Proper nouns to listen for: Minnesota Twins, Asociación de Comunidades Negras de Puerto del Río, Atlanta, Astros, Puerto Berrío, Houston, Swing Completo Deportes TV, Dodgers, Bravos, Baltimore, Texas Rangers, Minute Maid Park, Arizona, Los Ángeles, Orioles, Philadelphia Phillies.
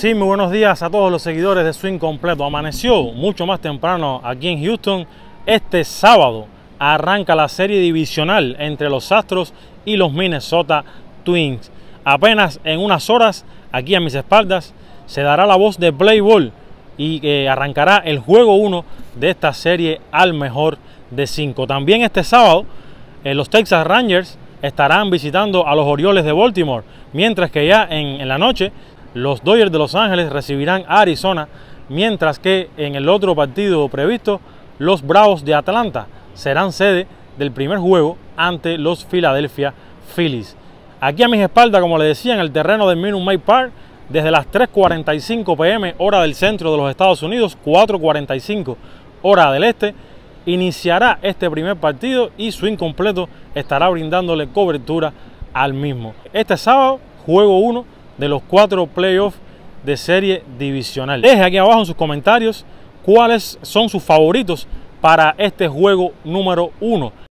Sí, muy buenos días a todos los seguidores de Swing Completo. Amaneció mucho más temprano aquí en Houston. Este sábado arranca la serie divisional entre los Astros y los Minnesota Twins. Apenas en unas horas, aquí a mis espaldas, se dará la voz de play ball y arrancará el juego 1 de esta serie al mejor de 5. También este sábado los Texas Rangers estarán visitando a los Orioles de Baltimore, mientras que ya en la noche los Dodgers de Los Ángeles recibirán a Arizona, mientras que en el otro partido previsto, los Bravos de Atlanta serán sede del primer juego ante los Philadelphia Phillies. Aquí a mis espaldas, como les decía, en el terreno del Minute Maid Park, desde las 3:45 p.m. hora del centro de los Estados Unidos, 4:45 hora del este, iniciará este primer partido y Swing Completo estará brindándole cobertura al mismo. Este sábado, juego 1 de los 4 playoffs de serie divisional. Deje aquí abajo en sus comentarios cuáles son sus favoritos para este juego número 1.